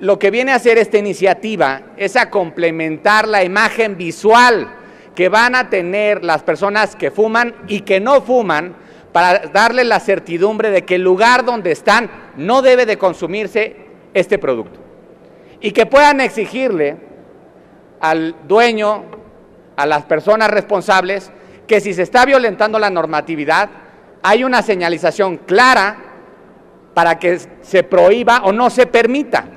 Lo que viene a hacer esta iniciativa es a complementar la imagen visual que van a tener las personas que fuman y que no fuman, para darle la certidumbre de que el lugar donde están no debe de consumirse este producto. Y que puedan exigirle al dueño, a las personas responsables, que si se está violentando la normatividad, hay una señalización clara para que se prohíba o no se permita.